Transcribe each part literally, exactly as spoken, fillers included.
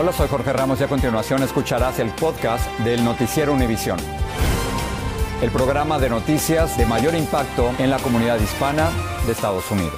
Hola, soy Jorge Ramos y a continuación escucharás el podcast del Noticiero Univision, el programa de noticias de mayor impacto en la comunidad hispana de Estados Unidos.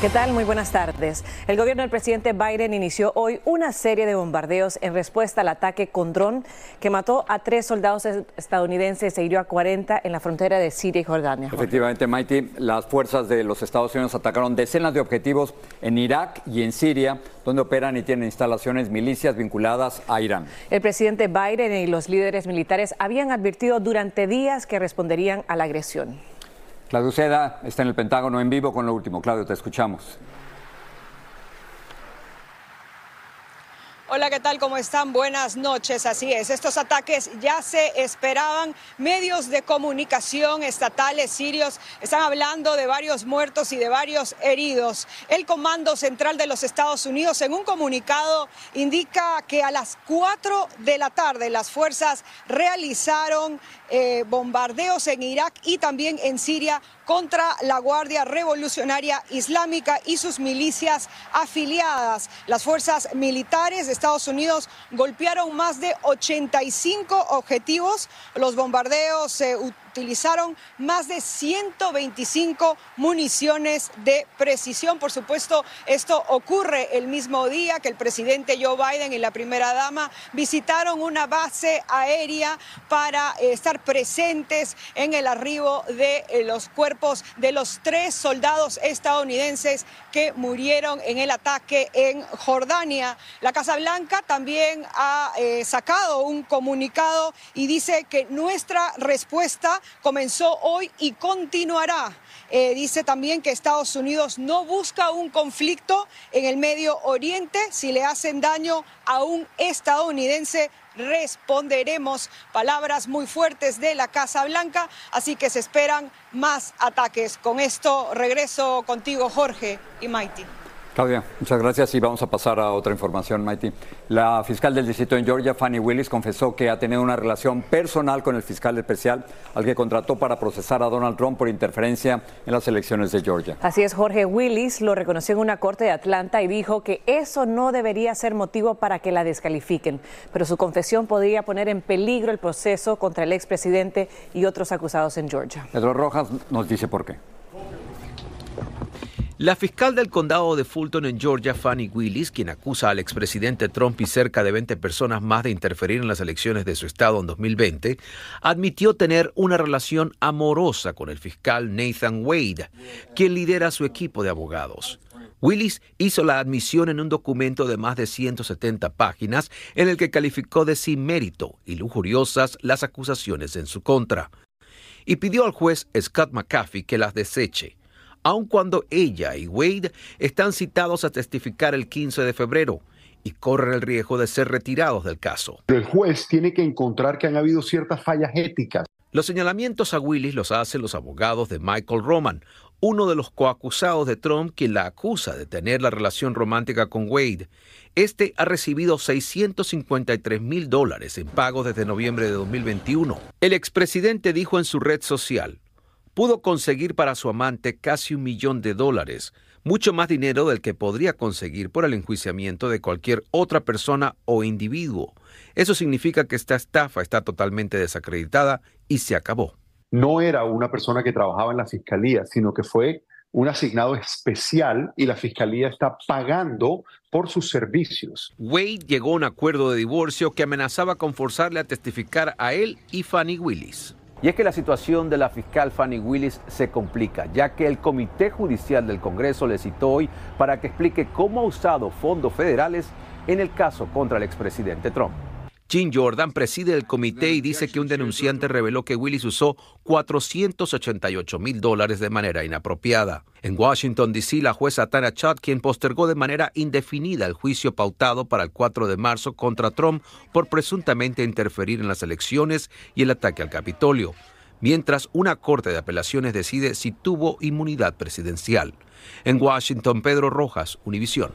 ¿Qué tal? Muy buenas tardes. El gobierno del presidente Biden inició hoy una serie de bombardeos en respuesta al ataque con dron que mató a tres soldados estadounidenses e hirió a cuarenta en la frontera de Siria y Jordania. Efectivamente, Mighty, las fuerzas de los Estados Unidos atacaron decenas de objetivos en Irak y en Siria, donde operan y tienen instalaciones milicias vinculadas a Irán. El presidente Biden y los líderes militares habían advertido durante días que responderían a la agresión. Claudio Seda está en el Pentágono en vivo con lo último. Claudio, te escuchamos. Hola, ¿qué tal? ¿Cómo están? Buenas noches. Así es, estos ataques ya se esperaban. Medios de comunicación estatales sirios están hablando de varios muertos y de varios heridos. El Comando Central de los Estados Unidos, en un comunicado, indica que a las cuatro de la tarde las fuerzas realizaron eh, bombardeos en Irak y también en Siria contra la Guardia Revolucionaria Islámica y sus milicias afiliadas. Las fuerzas militares de Estados Unidos golpearon más de ochenta y cinco objetivos. Los bombardeos se utilizaron más de ciento veinticinco municiones de precisión. Por supuesto, esto ocurre el mismo día que el presidente Joe Biden y la primera dama visitaron una base aérea para eh, estar presentes en el arribo de eh, los cuerpos de los tres soldados estadounidenses que murieron en el ataque en Jordania. La Casa Blanca también ha eh, sacado un comunicado y dice que nuestra respuesta comenzó hoy y continuará. Eh, dice también que Estados Unidos no busca un conflicto en el Medio Oriente. Si le hacen daño a un estadounidense, responderemos. Palabras muy fuertes de la Casa Blanca, así que se esperan más ataques. Con esto regreso contigo, Jorge y Mighty. Claudia, muchas gracias y vamos a pasar a otra información, Mighty. La fiscal del distrito en Georgia, Fani Willis, confesó que ha tenido una relación personal con el fiscal especial al que contrató para procesar a Donald Trump por interferencia en las elecciones de Georgia. Así es, Jorge. Willis lo reconoció en una corte de Atlanta y dijo que eso no debería ser motivo para que la descalifiquen, pero su confesión podría poner en peligro el proceso contra el expresidente y otros acusados en Georgia. Pedro Rojas nos dice por qué. La fiscal del condado de Fulton en Georgia, Fani Willis, quien acusa al expresidente Trump y cerca de veinte personas más de interferir en las elecciones de su estado en dos mil veinte, admitió tener una relación amorosa con el fiscal Nathan Wade, quien lidera su equipo de abogados. Willis hizo la admisión en un documento de más de ciento setenta páginas en el que calificó de sin mérito y lujuriosas las acusaciones en su contra y pidió al juez Scott McAfee que las deseche, aun cuando ella y Wade están citados a testificar el quince de febrero y corren el riesgo de ser retirados del caso. El juez tiene que encontrar que han habido ciertas fallas éticas. Los señalamientos a Willis los hacen los abogados de Michael Roman, uno de los coacusados de Trump, quien la acusa de tener la relación romántica con Wade. Este ha recibido seiscientos cincuenta y tres mil dólares en pagos desde noviembre de dos mil veintiuno. El expresidente dijo en su red social: pudo conseguir para su amante casi un millón de dólares, mucho más dinero del que podría conseguir por el enjuiciamiento de cualquier otra persona o individuo. Eso significa que esta estafa está totalmente desacreditada y se acabó. No era una persona que trabajaba en la fiscalía, sino que fue un asignado especial y la fiscalía está pagando por sus servicios. Wade llegó a un acuerdo de divorcio que amenazaba con forzarle a testificar a él y Fani Willis. Y es que la situación de la fiscal Fani Willis se complica, ya que el Comité Judicial del Congreso le citó hoy para que explique cómo ha usado fondos federales en el caso contra el expresidente Trump. Jim Jordan preside el comité y dice que un denunciante reveló que Willis usó cuatrocientos ochenta y ocho mil dólares de manera inapropiada. En Washington, D C, la jueza Tana Chutkin postergó de manera indefinida el juicio pautado para el cuatro de marzo contra Trump por presuntamente interferir en las elecciones y el ataque al Capitolio, mientras una corte de apelaciones decide si tuvo inmunidad presidencial. En Washington, Pedro Rojas, Univisión.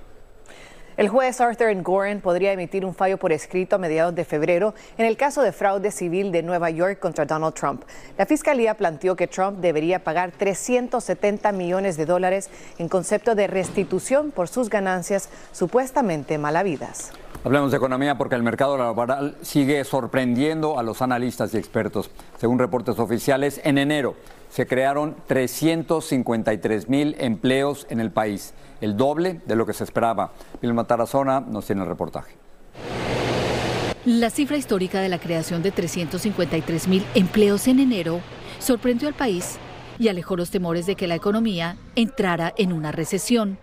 El juez Arthur Ngoren podría emitir un fallo por escrito a mediados de febrero en el caso de fraude civil de Nueva York contra Donald Trump. La fiscalía planteó que Trump debería pagar trescientos setenta millones de dólares en concepto de restitución por sus ganancias supuestamente malhabidas. Hablemos de economía porque el mercado laboral sigue sorprendiendo a los analistas y expertos. Según reportes oficiales, en enero se crearon trescientos cincuenta y tres mil empleos en el país, el doble de lo que se esperaba. Vilma Tarazona nos tiene el reportaje. La cifra histórica de la creación de trescientos cincuenta y tres mil empleos en enero sorprendió al país y alejó los temores de que la economía entrara en una recesión.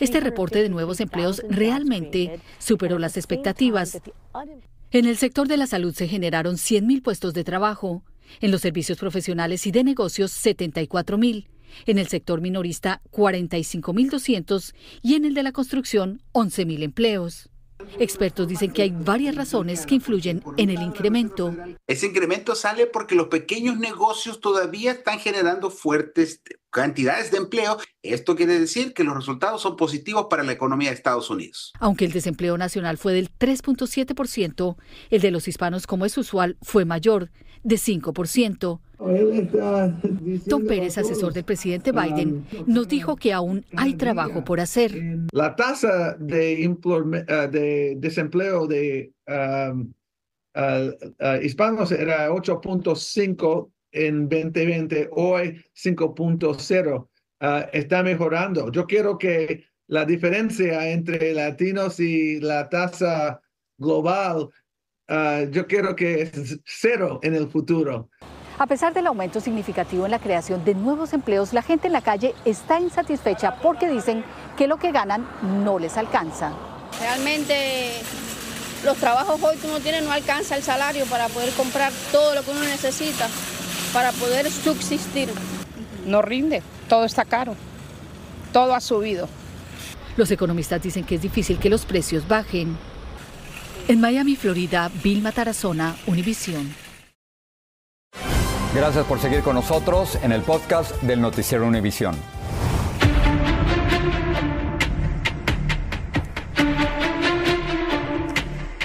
Este reporte de nuevos empleos realmente superó las expectativas. En el sector de la salud se generaron cien mil puestos de trabajo, en los servicios profesionales y de negocios setenta y cuatro mil, en el sector minorista cuarenta y cinco mil doscientos y en el de la construcción once mil empleos. Expertos dicen que hay varias razones que influyen en el incremento. Ese incremento sale porque los pequeños negocios todavía están generando fuertes cantidades de empleo. Esto quiere decir que los resultados son positivos para la economía de Estados Unidos. Aunque el desempleo nacional fue del tres punto siete por ciento, el de los hispanos, como es usual, fue mayor, de cinco por ciento. Tom Pérez, asesor del presidente Biden, nos dijo que aún hay trabajo por hacer. La tasa de, de desempleo de um, uh, uh, hispanos era ocho punto cinco en veinte veinte, hoy cinco punto cero. Uh, está mejorando. Yo quiero que la diferencia entre latinos y la tasa global, uh, yo quiero que es cero en el futuro. A pesar del aumento significativo en la creación de nuevos empleos, la gente en la calle está insatisfecha porque dicen que lo que ganan no les alcanza. Realmente los trabajos hoy que uno tiene no alcanza el salario para poder comprar todo lo que uno necesita, para poder subsistir. No rinde, todo está caro, todo ha subido. Los economistas dicen que es difícil que los precios bajen. En Miami, Florida, Vilma Tarazona, Univision. Gracias por seguir con nosotros en el podcast del Noticiero Univision.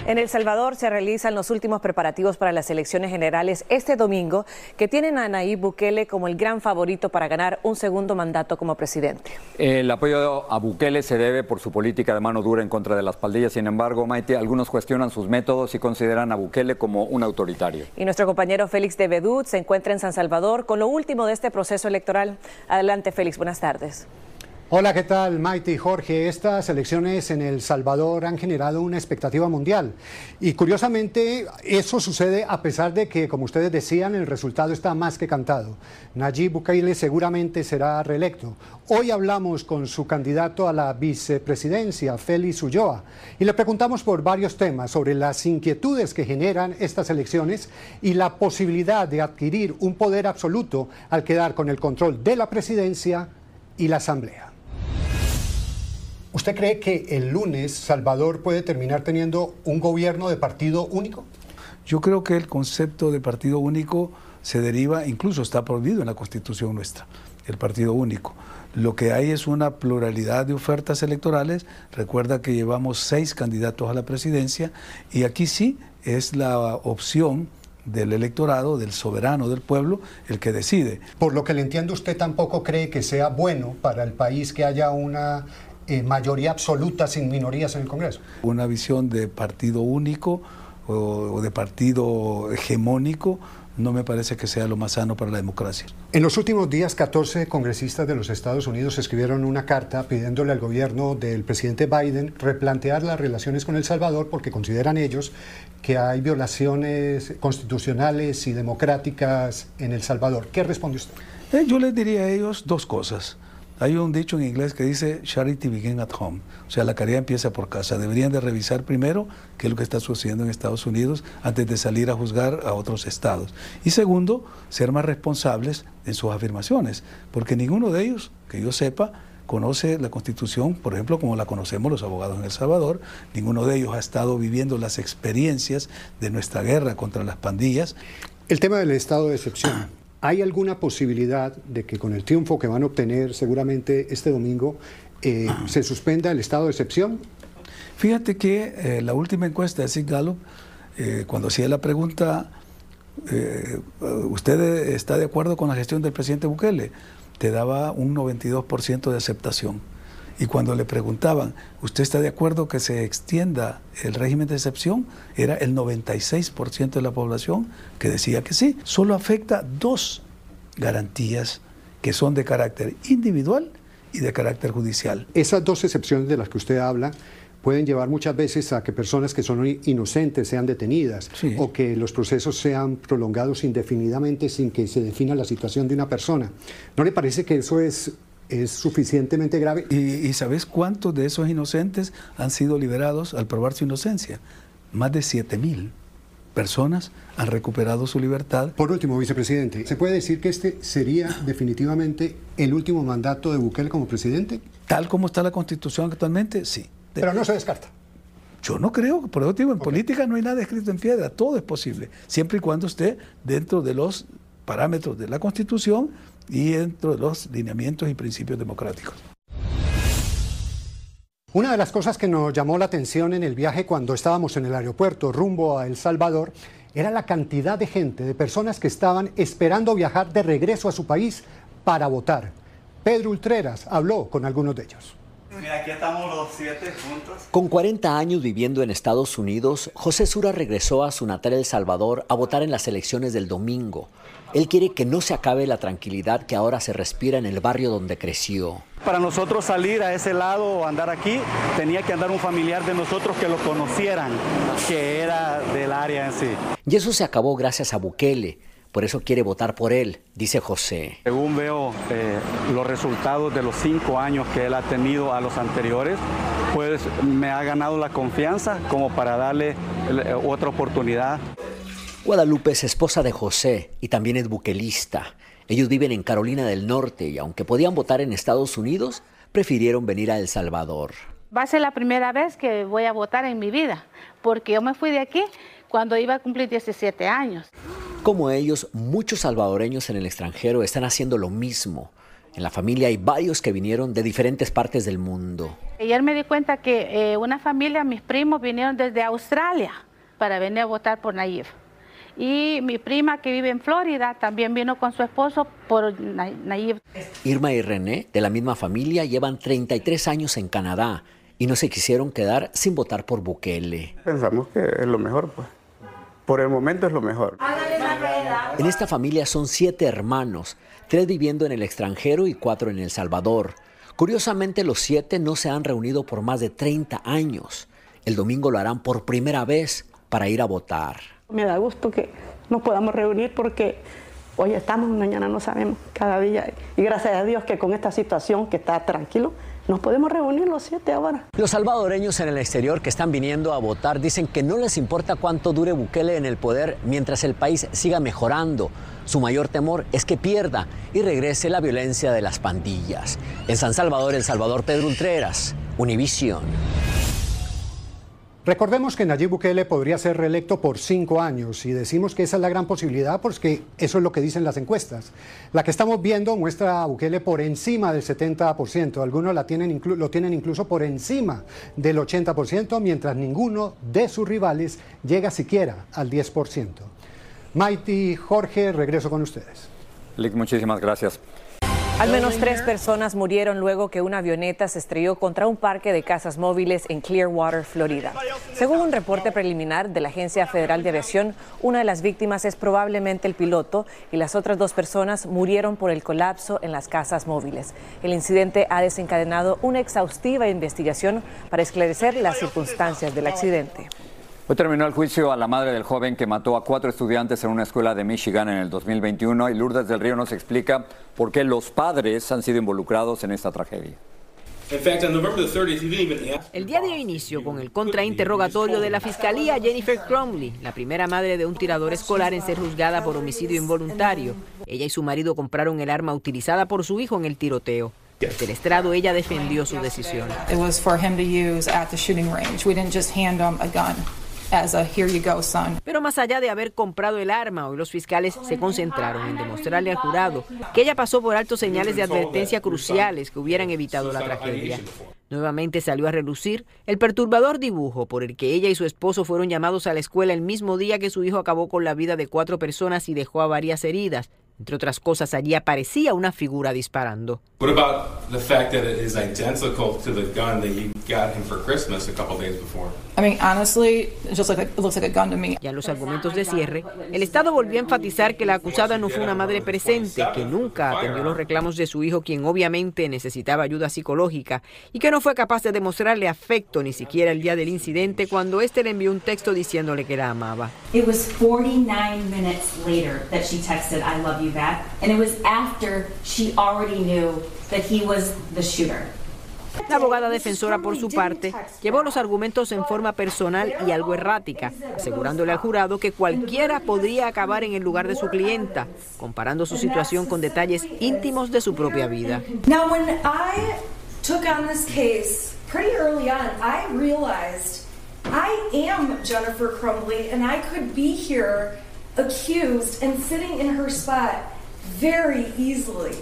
En El Salvador se realizan los últimos preparativos para las elecciones generales este domingo, que tienen a Nayib Bukele como el gran favorito para ganar un segundo mandato como presidente. El apoyo a Bukele se debe por su política de mano dura en contra de las pandillas. Sin embargo, Maite, algunos cuestionan sus métodos y consideran a Bukele como un autoritario. Y nuestro compañero Félix de Bedud se encuentra en San Salvador con lo último de este proceso electoral. Adelante, Félix, buenas tardes. Hola, ¿qué tal, Maite y Jorge? Estas elecciones en El Salvador han generado una expectativa mundial y curiosamente eso sucede a pesar de que, como ustedes decían, el resultado está más que cantado. Nayib Bukele seguramente será reelecto. Hoy hablamos con su candidato a la vicepresidencia, Félix Ulloa, y le preguntamos por varios temas sobre las inquietudes que generan estas elecciones y la posibilidad de adquirir un poder absoluto al quedar con el control de la presidencia y la asamblea. ¿Usted cree que el lunes Salvador puede terminar teniendo un gobierno de partido único? Yo creo que el concepto de partido único se deriva, incluso está prohibido en la Constitución nuestra, el partido único. Lo que hay es una pluralidad de ofertas electorales. Recuerda que llevamos seis candidatos a la presidencia y aquí sí es la opción del electorado, del soberano, del pueblo, el que decide. Por lo que le entiendo, usted tampoco cree que sea bueno para el país que haya una Eh, mayoría absoluta sin minorías en el Congreso. Una visión de partido único o, o de partido hegemónico no me parece que sea lo más sano para la democracia. En los últimos días, catorce congresistas de los Estados Unidos escribieron una carta pidiéndole al gobierno del presidente Biden replantear las relaciones con El Salvador porque consideran ellos que hay violaciones constitucionales y democráticas en El Salvador. ¿Qué responde usted? Eh, yo les diría a ellos dos cosas. Hay un dicho en inglés que dice charity begins at home, o sea, la caridad empieza por casa. Deberían de revisar primero qué es lo que está sucediendo en Estados Unidos antes de salir a juzgar a otros estados. Y segundo, ser más responsables en sus afirmaciones, porque ninguno de ellos, que yo sepa, conoce la Constitución, por ejemplo, como la conocemos los abogados en El Salvador. Ninguno de ellos ha estado viviendo las experiencias de nuestra guerra contra las pandillas. El tema del estado de excepción. ¿Hay alguna posibilidad de que con el triunfo que van a obtener seguramente este domingo eh, se suspenda el estado de excepción? Fíjate que eh, la última encuesta de Sig Gallup, eh, cuando hacía la pregunta, eh, ¿usted está de acuerdo con la gestión del presidente Bukele?, te daba un noventa y dos por ciento de aceptación. Y cuando le preguntaban, ¿usted está de acuerdo que se extienda el régimen de excepción?, era el noventa y seis por ciento de la población que decía que sí. Solo afecta dos garantías que son de carácter individual y de carácter judicial. Esas dos excepciones de las que usted habla pueden llevar muchas veces a que personas que son inocentes sean detenidas, sí, o que los procesos sean prolongados indefinidamente sin que se defina la situación de una persona. ¿No le parece que eso es... es suficientemente grave? ¿Y, y sabes cuántos de esos inocentes han sido liberados al probar su inocencia? Más de siete mil personas han recuperado su libertad. Por último, vicepresidente, ¿se puede decir que este sería definitivamente el último mandato de Bukele como presidente? Tal como está la Constitución actualmente, sí. Pero no se descarta. Yo no creo, por eso digo, en okay. política no hay nada escrito en piedra, todo es posible, siempre y cuando esté dentro de los parámetros de la Constitución y dentro de los lineamientos y principios democráticos. Una de las cosas que nos llamó la atención en el viaje cuando estábamos en el aeropuerto rumbo a El Salvador era la cantidad de gente, de personas que estaban esperando viajar de regreso a su país para votar. Pedro Ultreras habló con algunos de ellos. Mira, aquí estamos los siete juntos. Con cuarenta años viviendo en Estados Unidos, José Sura regresó a su natal El Salvador a votar en las elecciones del domingo. Él quiere que no se acabe la tranquilidad que ahora se respira en el barrio donde creció. Para nosotros salir a ese lado o andar aquí, tenía que andar un familiar de nosotros que lo conocieran, que era del área en sí. Y eso se acabó gracias a Bukele. Por eso quiere votar por él, dice José. Según veo eh, los resultados de los cinco años que él ha tenido a los anteriores, pues me ha ganado la confianza como para darle otra oportunidad. Guadalupe es esposa de José y también es bukelista. Ellos viven en Carolina del Norte y aunque podían votar en Estados Unidos, prefirieron venir a El Salvador. Va a ser la primera vez que voy a votar en mi vida, porque yo me fui de aquí cuando iba a cumplir diecisiete años. Como ellos, muchos salvadoreños en el extranjero están haciendo lo mismo. En la familia hay varios que vinieron de diferentes partes del mundo. Ayer me di cuenta que eh, una familia, mis primos, vinieron desde Australia para venir a votar por Nayib. Y mi prima que vive en Florida también vino con su esposo por Nayib. Irma y René, de la misma familia, llevan treinta y tres años en Canadá y no se quisieron quedar sin votar por Bukele. Pensamos que es lo mejor, pues. Por el momento es lo mejor. En esta familia son siete hermanos, tres viviendo en el extranjero y cuatro en El Salvador. Curiosamente, los siete no se han reunido por más de treinta años. El domingo lo harán por primera vez para ir a votar. Me da gusto que nos podamos reunir porque hoy estamos, mañana no sabemos, cada día. Y gracias a Dios que con esta situación que está tranquilo, nos podemos reunir los siete ahora. Los salvadoreños en el exterior que están viniendo a votar dicen que no les importa cuánto dure Bukele en el poder mientras el país siga mejorando. Su mayor temor es que pierda y regrese la violencia de las pandillas. En San Salvador, El Salvador, Pedro Ultreras, Univision. Recordemos que Nayib Bukele podría ser reelecto por cinco años y decimos que esa es la gran posibilidad porque eso es lo que dicen las encuestas. La que estamos viendo muestra a Bukele por encima del setenta por ciento, algunos la tienen lo tienen incluso por encima del ochenta por ciento, mientras ninguno de sus rivales llega siquiera al diez por ciento. Maiti, Jorge, regreso con ustedes. Lick, muchísimas gracias. Al menos tres personas murieron luego que una avioneta se estrelló contra un parque de casas móviles en Clearwater, Florida. Según un reporte preliminar de la Agencia Federal de Aviación, una de las víctimas es probablemente el piloto y las otras dos personas murieron por el colapso en las casas móviles. El incidente ha desencadenado una exhaustiva investigación para esclarecer las circunstancias del accidente. Hoy terminó el juicio a la madre del joven que mató a cuatro estudiantes en una escuela de Michigan en el dos mil veintiuno y Lourdes del Río nos explica por qué los padres han sido involucrados en esta tragedia. El día dio inicio con el contrainterrogatorio de la fiscalía Jennifer Cromley, la primera madre de un tirador escolar en ser juzgada por homicidio involuntario. Ella y su marido compraron el arma utilizada por su hijo en el tiroteo. Desde el estrado ella defendió su decisión. as a here you go, son. Pero más allá de haber comprado el arma, hoy los fiscales se concentraron en demostrarle al jurado que ella pasó por altos señales de advertencia cruciales que hubieran evitado la tragedia. Nuevamente salió a relucir el perturbador dibujo por el que ella y su esposo fueron llamados a la escuela el mismo día que su hijo acabó con la vida de cuatro personas y dejó a varias heridas. Entre otras cosas, allí aparecía una figura disparando. What about the fact that it is identical to the gun that you got him for Christmas a couple days before? I mean, honestly, it just looks like, it looks like a gun to me. Ya en los argumentos de cierre, el Estado volvió a enfatizar que la acusada no fue una madre presente, que nunca atendió los reclamos de su hijo, quien obviamente necesitaba ayuda psicológica, y que no fue capaz de demostrarle afecto ni siquiera el día del incidente, cuando éste le envió un texto diciéndole que la amaba. It was forty-nine minutes later that she texted I love you back, and it was after she already knew that he was the shooter. La abogada defensora, por su parte, llevó los argumentos en forma personal y algo errática, asegurándole al jurado que cualquiera podría acabar en el lugar de su clienta, comparando su situación con detalles íntimos de su propia vida. Now, when I took on this case, pretty early on, I realized I am Jennifer Crumbly, and I could be here accused and sitting in her spot very easily.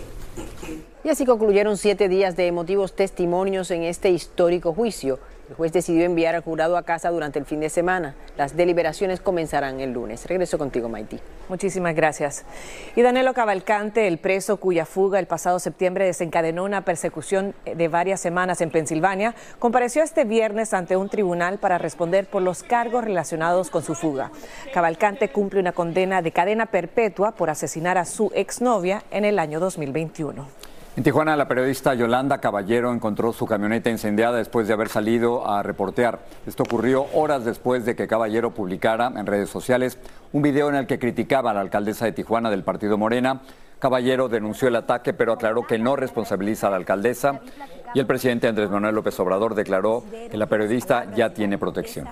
Y así concluyeron siete días de emotivos testimonios en este histórico juicio. El juez decidió enviar al jurado a casa durante el fin de semana. Las deliberaciones comenzarán el lunes. Regreso contigo, Maití. Muchísimas gracias. Y Danilo Cavalcante, el preso cuya fuga el pasado septiembre desencadenó una persecución de varias semanas en Pensilvania, compareció este viernes ante un tribunal para responder por los cargos relacionados con su fuga. Cavalcante cumple una condena de cadena perpetua por asesinar a su exnovia en el año dos mil veintiuno. En Tijuana, la periodista Yolanda Caballero encontró su camioneta incendiada después de haber salido a reportear. Esto ocurrió horas después de que Caballero publicara en redes sociales un video en el que criticaba a la alcaldesa de Tijuana del partido Morena. Caballero denunció el ataque, pero aclaró que no responsabiliza a la alcaldesa. Y el presidente Andrés Manuel López Obrador declaró que la periodista ya tiene protección.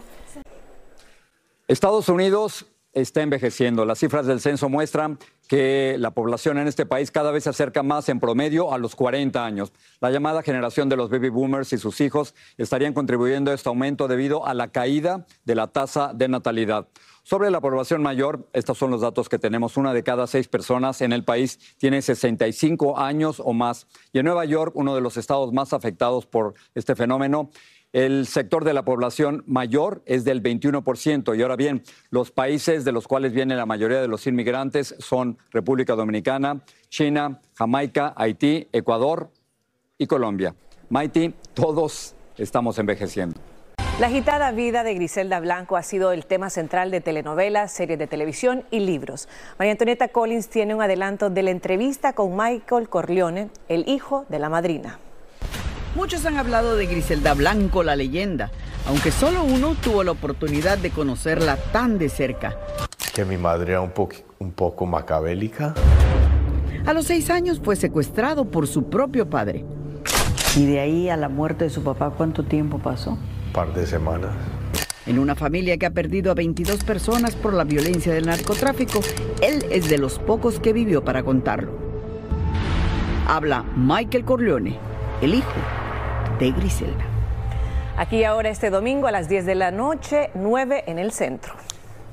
Estados Unidos está envejeciendo. Las cifras del censo muestran que la población en este país cada vez se acerca más en promedio a los cuarenta años. La llamada generación de los baby boomers y sus hijos estarían contribuyendo a este aumento debido a la caída de la tasa de natalidad. Sobre la población mayor, estos son los datos que tenemos. Una de cada seis personas en el país tiene sesenta y cinco años o más. Y en Nueva York, uno de los estados más afectados por este fenómeno, el sector de la población mayor es del veintiuno por ciento. Y ahora bien, los países de los cuales viene la mayoría de los inmigrantes son República Dominicana, China, Jamaica, Haití, Ecuador y Colombia. Maití, todos estamos envejeciendo. La agitada vida de Griselda Blanco ha sido el tema central de telenovelas, series de televisión y libros. María Antonieta Collins tiene un adelanto de la entrevista con Michael Corleone, el hijo de la madrina. Muchos han hablado de Griselda Blanco, la leyenda, aunque solo uno tuvo la oportunidad de conocerla tan de cerca. Que mi madre era un, po un poco macabélica. A los seis años fue secuestrado por su propio padre. ¿Y de ahí a la muerte de su papá cuánto tiempo pasó? Un par de semanas. En una familia que ha perdido a veintidós personas por la violencia del narcotráfico, él es de los pocos que vivió para contarlo. Habla Michael Corleone, el hijo de Griselda. Aquí ahora este domingo a las diez de la noche, nueve en el centro.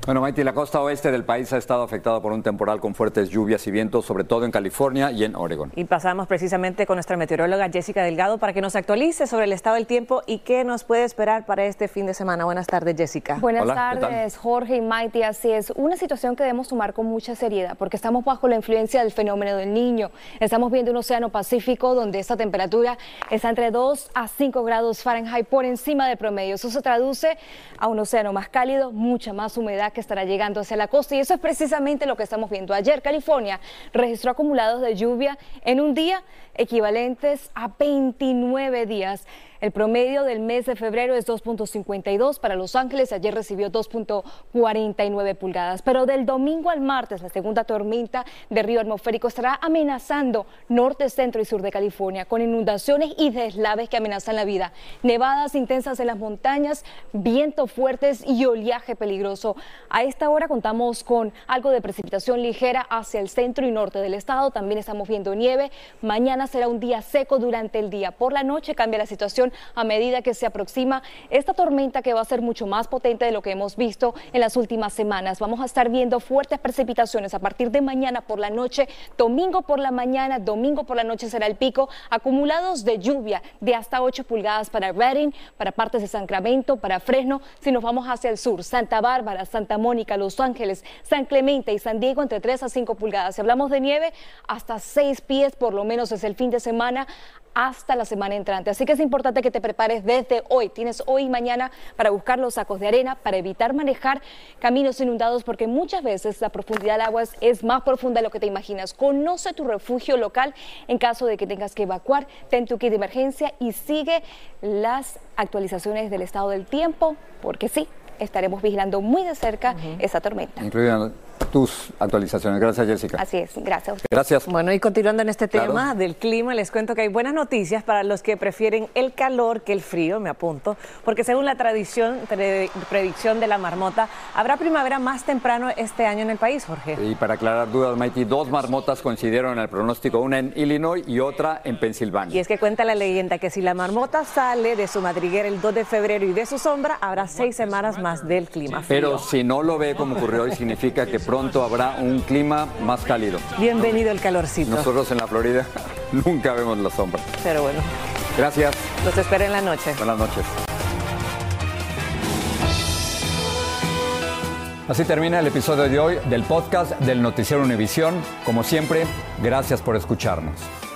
Bueno, Maite, la costa oeste del país ha estado afectada por un temporal con fuertes lluvias y vientos, sobre todo en California y en Oregón. Y pasamos precisamente con nuestra meteoróloga Jessica Delgado para que nos actualice sobre el estado del tiempo y qué nos puede esperar para este fin de semana. Buenas tardes, Jessica. Buenas Hola, tardes, Jorge y Maite. Así es, una situación que debemos tomar con mucha seriedad porque estamos bajo la influencia del fenómeno del Niño. Estamos viendo un océano Pacífico donde esta temperatura está entre dos a cinco grados Fahrenheit por encima del promedio. Eso se traduce a un océano más cálido, mucha más humedad que estará llegando hacia la costa, y eso es precisamente lo que estamos viendo. Ayer California registró acumulados de lluvia en un día equivalentes a veintinueve días. El promedio del mes de febrero es dos punto cincuenta y dos para Los Ángeles. Ayer recibió dos punto cuarenta y nueve pulgadas. Pero del domingo al martes, la segunda tormenta de río atmosférico estará amenazando norte, centro y sur de California, con inundaciones y deslaves que amenazan la vida. Nevadas intensas en las montañas, vientos fuertes y oleaje peligroso. A esta hora contamos con algo de precipitación ligera hacia el centro y norte del estado. También estamos viendo nieve. Mañana será un día seco durante el día. Por la noche cambia la situación a medida que se aproxima esta tormenta, que va a ser mucho más potente de lo que hemos visto en las últimas semanas. Vamos a estar viendo fuertes precipitaciones a partir de mañana por la noche, domingo por la mañana, domingo por la noche será el pico, acumulados de lluvia de hasta ocho pulgadas para Redding, para partes de Sacramento, para Fresno. Si nos vamos hacia el sur, Santa Bárbara, Santa Mónica, Los Ángeles, San Clemente y San Diego entre tres a cinco pulgadas. Si hablamos de nieve, hasta seis pies por lo menos desde el fin de semana hasta la semana entrante. Así que es importante que te prepares desde hoy. Tienes hoy y mañana para buscar los sacos de arena, para evitar manejar caminos inundados, porque muchas veces la profundidad del agua es, es más profunda de lo que te imaginas. Conoce tu refugio local en caso de que tengas que evacuar. Ten tu kit de emergencia y sigue las actualizaciones del estado del tiempo, porque sí, estaremos vigilando muy de cerca uh-huh. esa tormenta. Incluido tus actualizaciones. Gracias, Jessica. Así es, gracias a usted. Gracias. Bueno, y continuando en este claro. tema del clima, les cuento que hay buenas noticias para los que prefieren el calor que el frío, me apunto, porque según la tradición, pre, predicción de la marmota, habrá primavera más temprano este año en el país, Jorge. Y para aclarar dudas, Maite, dos marmotas coincidieron en el pronóstico, una en Illinois y otra en Pensilvania. Y es que cuenta la leyenda que si la marmota sale de su madriguera el dos de febrero y de su sombra, habrá seis semanas más del clima frío. Pero si no lo ve como ocurrió hoy, significa que pronto habrá un clima más cálido. Bienvenido el calorcito. Nosotros en la Florida nunca vemos la sombra. Pero bueno. Gracias. Los espero en la noche. Buenas noches. Así termina el episodio de hoy del podcast del Noticiero Univisión. Como siempre, gracias por escucharnos.